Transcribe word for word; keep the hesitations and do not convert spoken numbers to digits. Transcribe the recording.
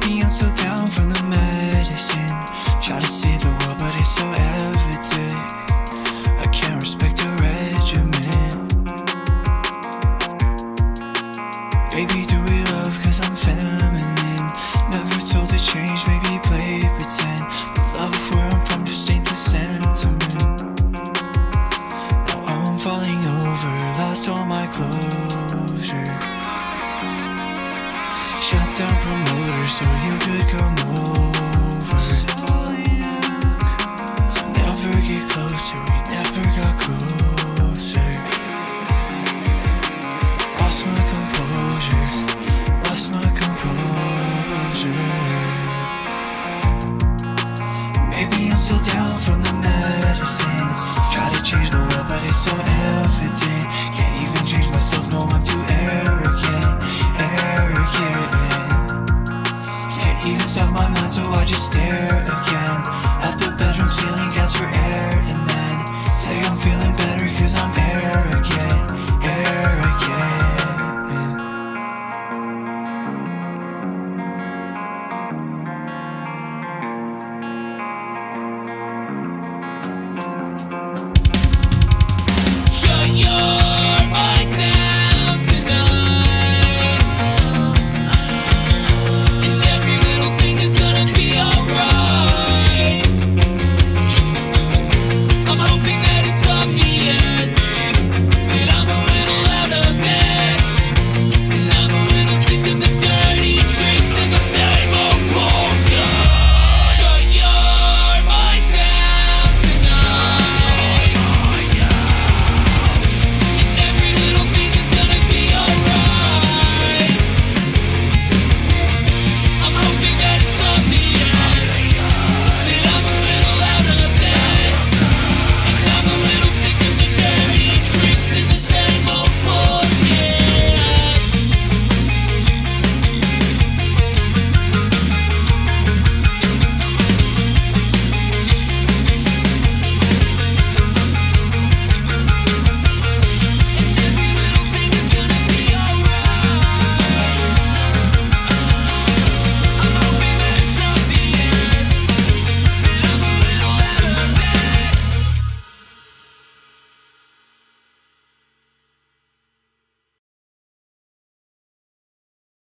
Baby, I'm so down from the medicine. Try to save the world, but it's so evident I can't respect a regimen. Baby, do we love? Cause I'm feminine. Never told to change, maybe play pretend. But love where I'm from just ain't the sentiment. Now I'm falling over, lost all my closure. Shut down promoter so you could come over. So never get closer, we never got closer. Lost my composure, lost my composure. Maybe I'm still down from the medicine. Try to change the world but it's so evident. Can't even change myself, no I'm too arrogant. Arrogant. Even stop my mind, so I just stare.